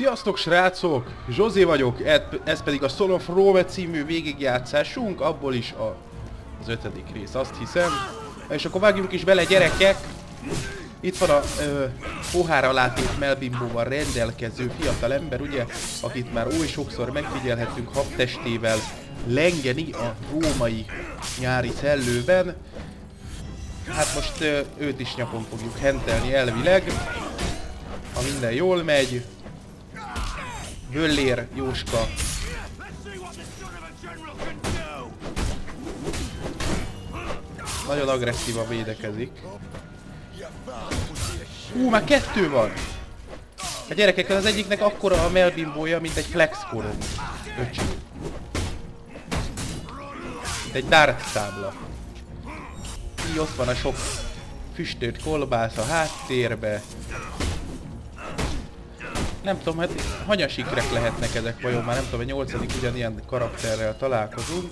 Sziasztok srácok! Zsozé vagyok, ez pedig a Son of Rome című végigjátszásunk, abból is az 5. rész, azt hiszem. És akkor vágjunk is bele, gyerekek! Itt van a pohár alá tét melbimbóval rendelkező fiatalember, ugye? Akit már oly sokszor megfigyelhettünk habtestével lengeni a római nyári szellőben. Hát most őt is nyakon fogjuk hentelni elvileg. Ha minden jól megy. Völlér Jóska. Nagyon agresszívan védekezik. Már 2 van! A gyerekek, az egyiknek akkora a melbimbója, mint egy flexkorom. Öcsi. Mint egy dart tábla. Így ott van a sok füstölt kolbász a háttérbe. Nem tudom, hát hanyasikrek lehetnek ezek vajon, már nem tudom, a 8. ugyanilyen karakterrel találkozunk.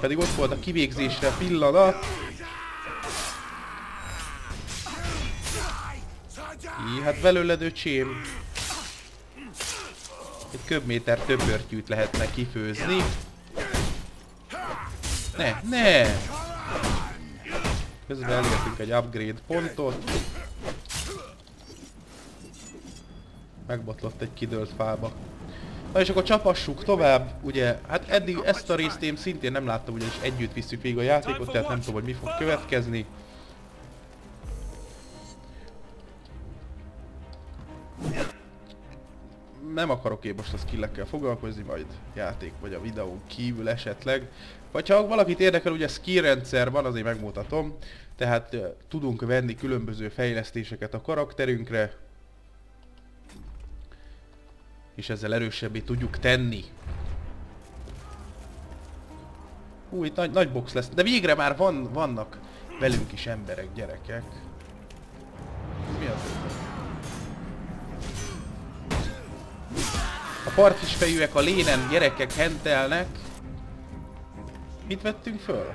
Pedig ott volt a kivégzésre pillanat. Hát belőled öcsém. Egy köbméter több örtyűt lehetne kifőzni. Ne! Közben elértünk egy upgrade pontot. Megbotlott egy kidőlt fába. Na és akkor csapassuk tovább, ugye, hát eddig ezt a részt én szintén nem láttam, ugyanis együtt visszük végig a játékot, tehát nem tudom, hogy mi fog következni. Nem akarok én most a skillekkel foglalkozni, majd játék vagy a videón kívül esetleg. Vagy ha valakit érdekel, ugye skill rendszer van, azért megmutatom. Tehát tudunk venni különböző fejlesztéseket a karakterünkre. És ezzel erősebbé tudjuk tenni. Itt nagy box lesz. De végre már vannak velünk is emberek, gyerekek. Mi az? A partisfejűek a lénen, gyerekek, hentelnek. Mit vettünk föl?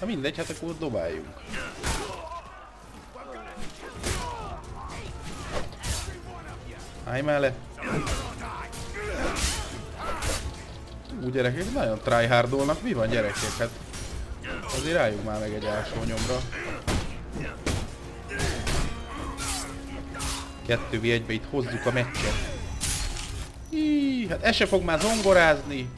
Na mindegy, hát akkor dobáljunk. Állj mellé. Gyerekek, nagyon tryhardolnak. Mi van, gyerekek? Hát azért rájuk már meg egy ásónyomra. 2v1-be itt hozzuk a meccset. Hát ez se fog már zongorázni.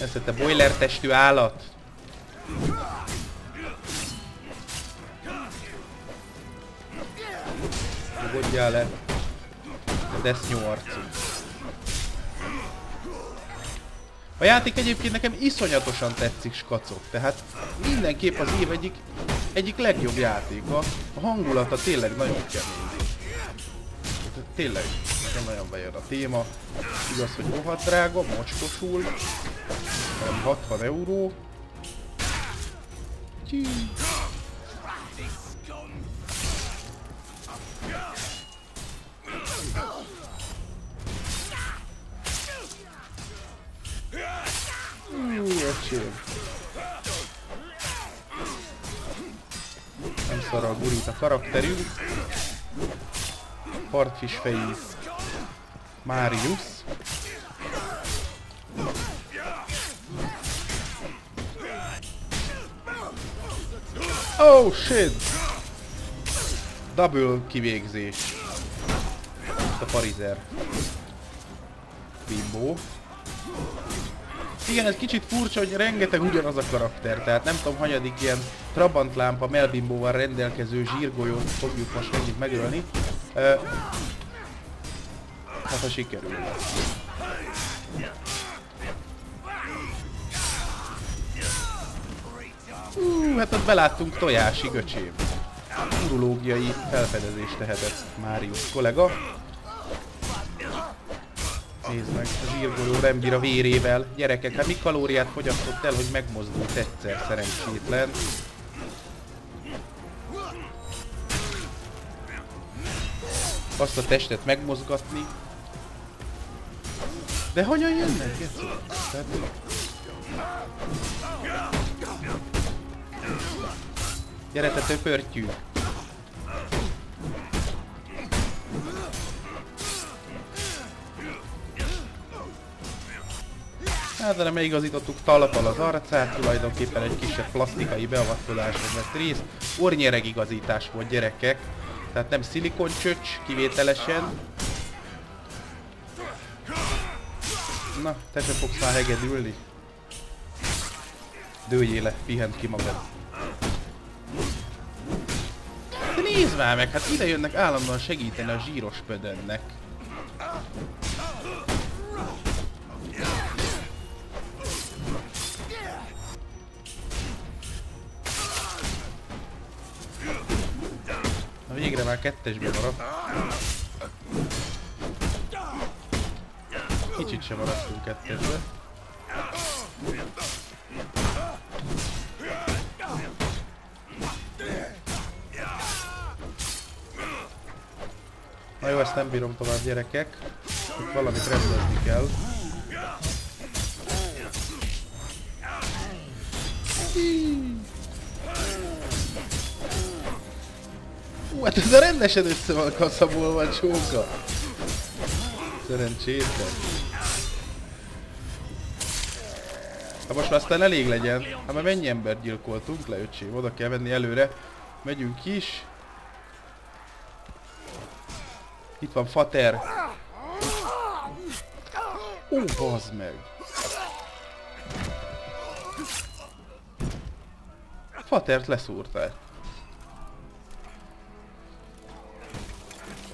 Ez te boiler testű állat. Nyugodjál le. Desznyó arcú. A játék egyébként nekem iszonyatosan tetszik, skacok. Tehát mindenképp az év egyik legjobb játéka. A hangulata tényleg nagyon kemény. Tényleg nagyon bejön a téma. Igaz, hogy rohadt drága, mocskosul. 60 euró. Csí. Nem szarral gurít a karakterünk. Partfish fejű Marius. Oh shit! Double kivégzés. A parizer. Bimbo. Igen, ez kicsit furcsa, hogy rengeteg ugyanaz a karakter, tehát nem tudom, hanyadik ilyen trabantlámpa melbimbóval rendelkező zsírgolyót fogjuk most megint megölni. Hát ha sikerül. Hát ott beláttunk tojásig, öcsém. Urológiai felfedezést tehetett Marius kollega. Nézd meg, a zsírgolyó rembír a vérével. Gyerekek, hát mi kalóriát fogyasztott el, hogy megmozdult egyszer, szerencsétlen. Azt a testet megmozgatni. De hogyan jönnek? Gyere, te töpörtyű! Hát, de megigazítottuk talpal az arcát, tulajdonképpen egy kisebb plastikai beavatkozáshoz vett részt. Orrnyereg igazítás volt, gyerekek. Tehát nem szilikoncsöcs, kivételesen. Na, te se fogsz már hegedülni. Dőljél le, pihent ki magad. De nézd már meg, hát ide jönnek állandóan segíteni a zsíros pödönnek. Na végre már kettesbe maradt. Kicsit sem maradtunk kettesbe. Na jó, ezt nem bírom tovább, gyerekek. Itt valamit rendezni kell. Hát ez a rendesen össze van kaszabolva a csóka. Szerencsétlen. Hát most aztán elég legyen. Hát már mennyi embert gyilkoltunk le, öcsém? Oda kell venni előre. Megyünk is. Itt van Fater. Ó, bazd meg. Fatert leszúrtál.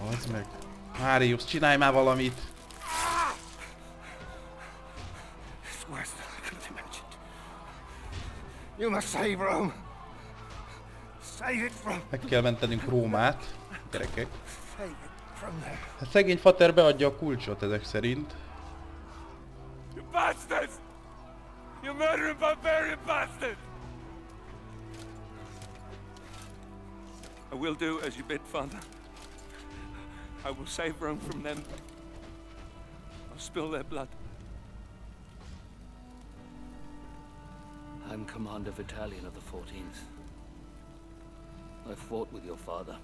Bazd meg. Marius, csinálj már valamit. Meg kell mentenünk Rómát, gyerekek. Hát szegény Fater beadja a kulcsot ezek szerint. I'm Commander Vitalian of the 14th. I fought with your father.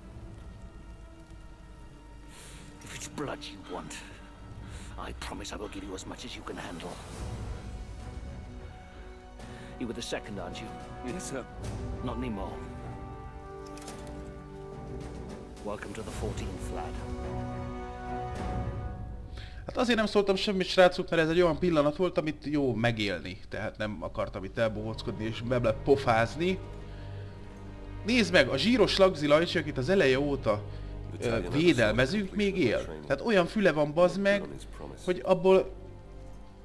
If it's blood you want, I promise I will give you as much as you can handle. You were the second, aren't you? Yes, sir. Not anymore. Welcome to the 14th, lad. Hát azért nem szóltam semmit, srácok, mert ez egy olyan pillanat volt, amit jó megélni. Tehát nem akartam itt elbohóckodni és bepofázni. Nézd meg, a zsíros lagzilajcsi, akit az eleje óta védelmezünk, még él. Tehát olyan füle van, bazd meg, hogy abból...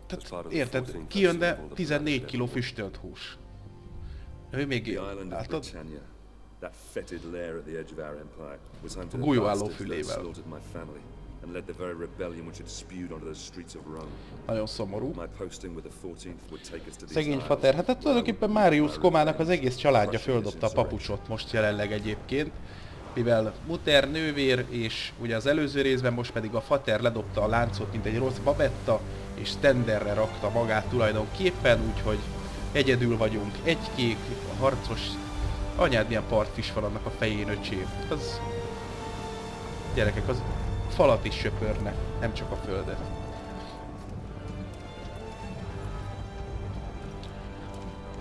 Tehát érted, kijönne 14 kg füstölt hús. Ő még él, látod? A golyóálló fülével. Nagyon szomorú. Szegény Fater, hát tulajdonképpen Marius Komának az egész családja földobta a papucsot most jelenleg egyébként. Mivel Muter nővér, és ugye az előző részben most pedig a Fater ledobta a láncot, mint egy rossz babetta, és tenderre rakta magát tulajdonképpen, úgyhogy egyedül vagyunk. Egy kék, a harcos... Anyád, milyen part is van annak a fején, öcsém. Az... Gyerekek, az falat is söpörne, nem csak a földet.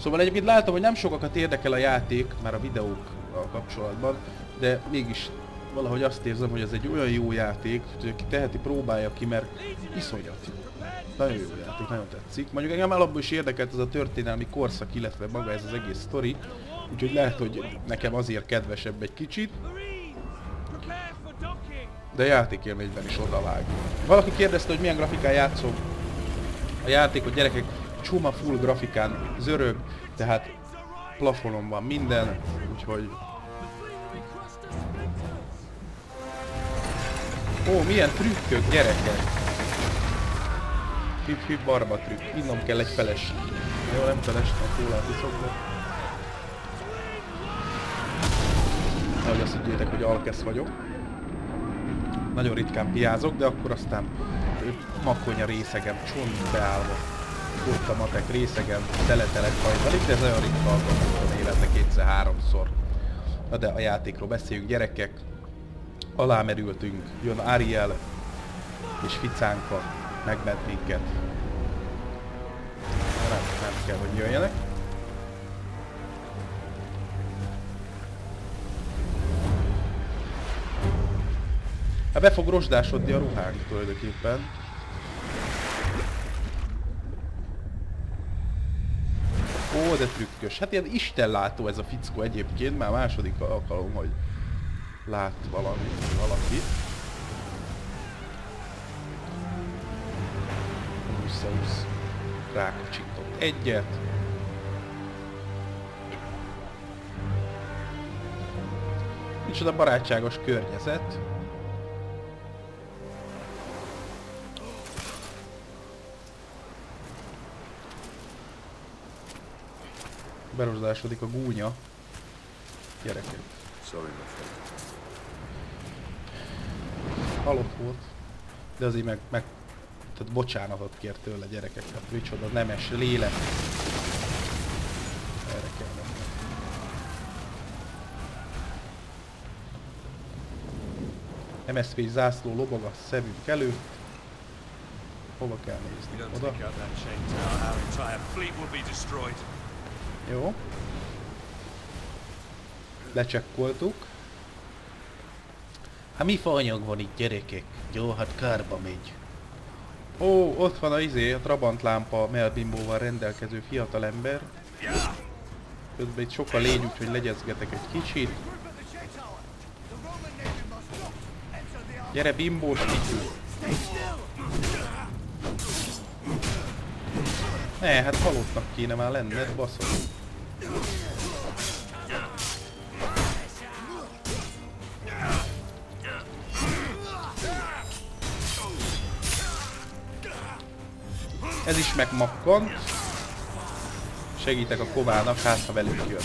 Szóval egyébként látom, hogy nem sokakat érdekel a játék, már a videókkal kapcsolatban, de mégis valahogy azt érzem, hogy ez egy olyan jó játék, hogy aki teheti, próbálja ki, mert iszonyat. Nagyon jó játék, nagyon tetszik. Mondjuk engem alapból is érdekelt ez a történelmi korszak, illetve maga ez az egész sztori, úgyhogy lehet, hogy nekem azért kedvesebb egy kicsit. De játékélményben is odavág. Valaki kérdezte, hogy milyen grafikán játszom a játékot, gyerekek, csuma full grafikán zörög, tehát plafonon van minden, úgyhogy... Ó, milyen trükkök, gyerekek! Hip-hip barba trükk, innom kell egy feles. Jó, nem feles, nem túlálni szoknak. Nagy azt higgyétek, hogy alkesz vagyok. Nagyon ritkán piázok, de akkor aztán makonya részegem, csont beállva. Ott a matek részegem, teletelek hajtalik, de ez nagyon ritka alkalom életnek 2-3-szor. Na de a játékról beszéljünk, gyerekek. Alámerültünk, jön Ariel és Ficánka, megment minket. Nem kell, hogy jöjjenek. Hát be fog rozsdásodni a ruhánk tulajdonképpen. Ó, de trükkös. Hát ilyen istenlátó ez a fickó egyébként, már második alkalom, hogy lát valakit. Úsz-úsz. Rákocsintott egyet. Micsoda barátságos környezet. Berozdásodik a gúnya. Gyerekek. Halott volt. De azért meg tehát bocsánatot kér tőle, gyerekek. Hát micsoda nemes lélek. Erre kell menni. MSZP zászló lobog a szemünk előtt. Hova kell nézni? Oda? Jó. Lecsekkoltuk. Hát mi faanyag van itt, gyerekek? Jó, hát kárba megy. Ó, ott van a izé, a trabantlámpa melbimbóval rendelkező fiatalember. Közben itt sok a lény, úgyhogy legyezgetek egy kicsit. Gyere, bimbós kicsú! Ne, hát halottnak kéne már lenned, baszol. Ez is megmakkant. Segítek a kovának, hát ha velük jön.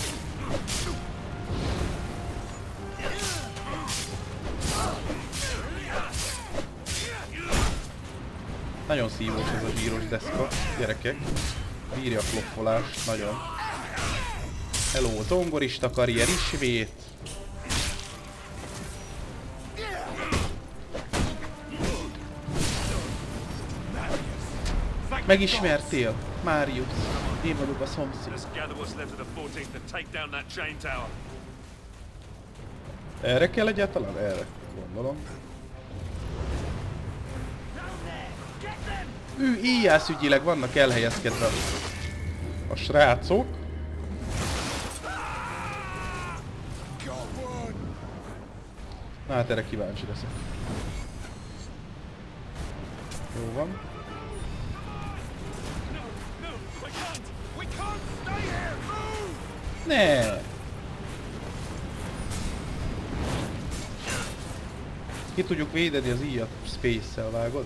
Nagyon szívós ez a zsíros deszka, gyerekek. Bírja a kloppolást, nagyon. Hello, zongorista karrier ismét. Megismertél? Marius. Én vagyok a szomszéd. Erre kell egyáltalán? Erre gondolom. Ő íjászügyileg vannak elhelyezkedve a srácok. Na hát erre kíváncsi leszek. Jó van. Ne! Ki tudjuk védeni az íjat space-szel, vágod?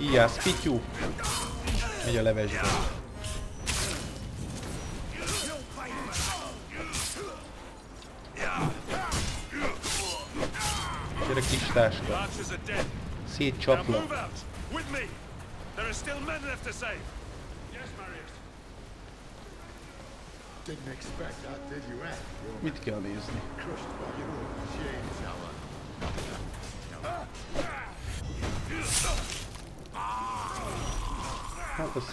Íjász, pityú! Megy a levesbe. Gyere, kis táska! Szétcsaplak. Mit kell nézni? Hát azt...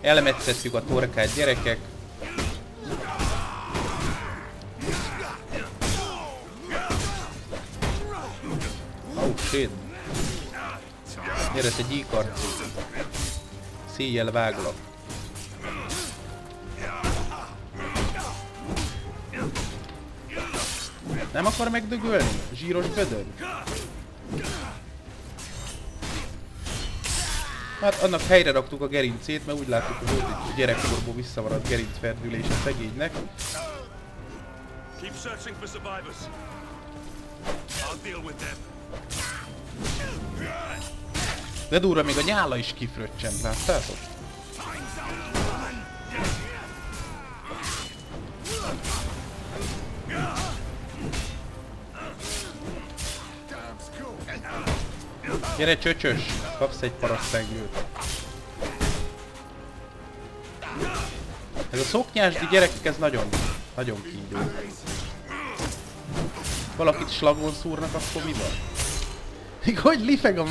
Elemetszettük a torkát, gyerekek. Oh, shit. Gyere, te gyíkarcú! Szíjjel váglak! Nem akar megdögölni? Zsíros gödör? Hát annak helyre raktuk a gerincét, mert úgy láttuk, hogy volt egy gyerekkorból visszamaradt gerincferdülés a szegénynek. De durva, még a nyála is kifröccsent, láttátok? Gyere csöcsös, kapsz egy parasztengőt. Ez a szoknyásdi gyerekek, ez nagyon, nagyon kígyó. Valakit slagon szúrnak, akkor mi van? Még hogy lifeg a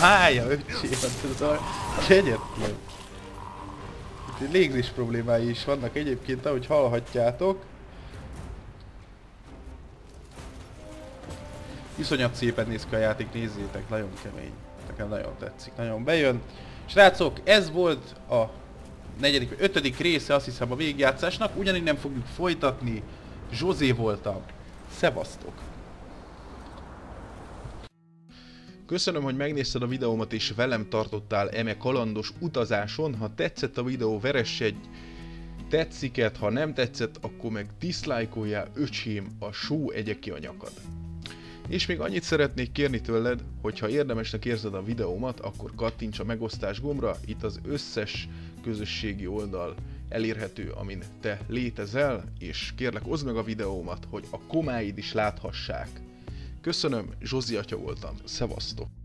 hája, öcsém, ez a kegyetlen. Légzés problémái is vannak egyébként, ahogy hallhatjátok. Iszonyat szépen néz ki a játék, nézzétek, nagyon kemény. Nekem nagyon tetszik, nagyon bejön. Srácok, ez volt a negyedik vagy ötödik része, azt hiszem, a végjátszásnak. Ugyanígy nem fogjuk folytatni. Zsozé voltam. Szevasztok! Köszönöm, hogy megnézted a videómat és velem tartottál eme kalandos utazáson. Ha tetszett a videó, veress egy tetsziket, ha nem tetszett, akkor meg diszlájkoljál, öcsém, a só egye ki a nyakad. És még annyit szeretnék kérni tőled, hogy ha érdemesnek érzed a videómat, akkor kattints a megosztás gombra, itt az összes közösségi oldal elérhető, amin te létezel, és kérlek, oszd meg a videómat, hogy a komáid is láthassák. Köszönöm, Zsozi atya voltam, szevasztok!